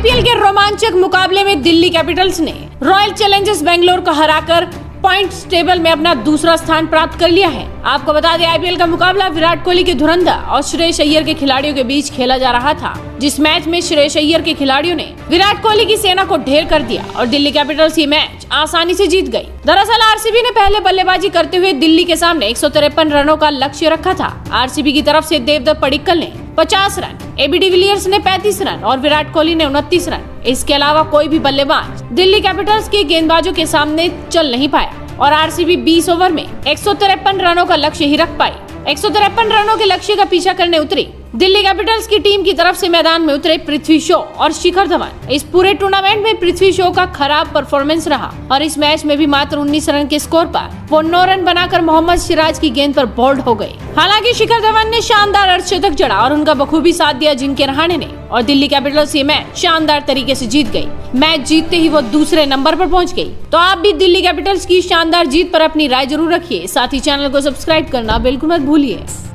IPL के रोमांचक मुकाबले में दिल्ली कैपिटल्स ने रॉयल चैलेंजर्स बेंगलोर को हराकर पॉइंट्स टेबल में अपना दूसरा स्थान प्राप्त कर लिया है। आपको बता दें, आईपीएल का मुकाबला विराट कोहली के धुरंधर और श्रेयस अय्यर के खिलाड़ियों के बीच खेला जा रहा था, जिस मैच में श्रेयस अय्यर के खिलाड़ियों ने विराट कोहली की सेना को ढेर कर दिया और दिल्ली कैपिटल्स ये मैच आसानी से जीत गई। दरअसल आरसीबी ने पहले बल्लेबाजी करते हुए दिल्ली के सामने 153 रनों का लक्ष्य रखा था। आरसीबी की तरफ से देवद पडिक्कल ने 50 रन, एबीडी विलियर्स ने 35 रन और विराट कोहली ने 29 रन। इसके अलावा कोई भी बल्लेबाज दिल्ली कैपिटल्स के गेंदबाजों के सामने चल नहीं पाया और आरसीबी 20 ओवर में 153 रनों का लक्ष्य ही रख पाई। 153 रनों के लक्ष्य का पीछा करने उतरी दिल्ली कैपिटल्स की टीम की तरफ से मैदान में उतरे पृथ्वी शॉ और शिखर धवन। इस पूरे टूर्नामेंट में पृथ्वी शॉ का खराब परफॉर्मेंस रहा और इस मैच में भी मात्र 19 रन के स्कोर पर वो 9 रन बनाकर मोहम्मद सिराज की गेंद पर बोल्ड हो गए। हालांकि शिखर धवन ने शानदार अर्धशतक जड़ा और उनका बखूबी साथ दिया जिनके रहाणे ने, और दिल्ली कैपिटल्स ये मैच शानदार तरीके से जीत गई। मैच जीतते ही वो दूसरे नंबर पर पहुंच गई। तो आप भी दिल्ली कैपिटल्स की शानदार जीत पर अपनी राय जरूर रखिए, साथ ही चैनल को सब्सक्राइब करना बिल्कुल मत भूलिए।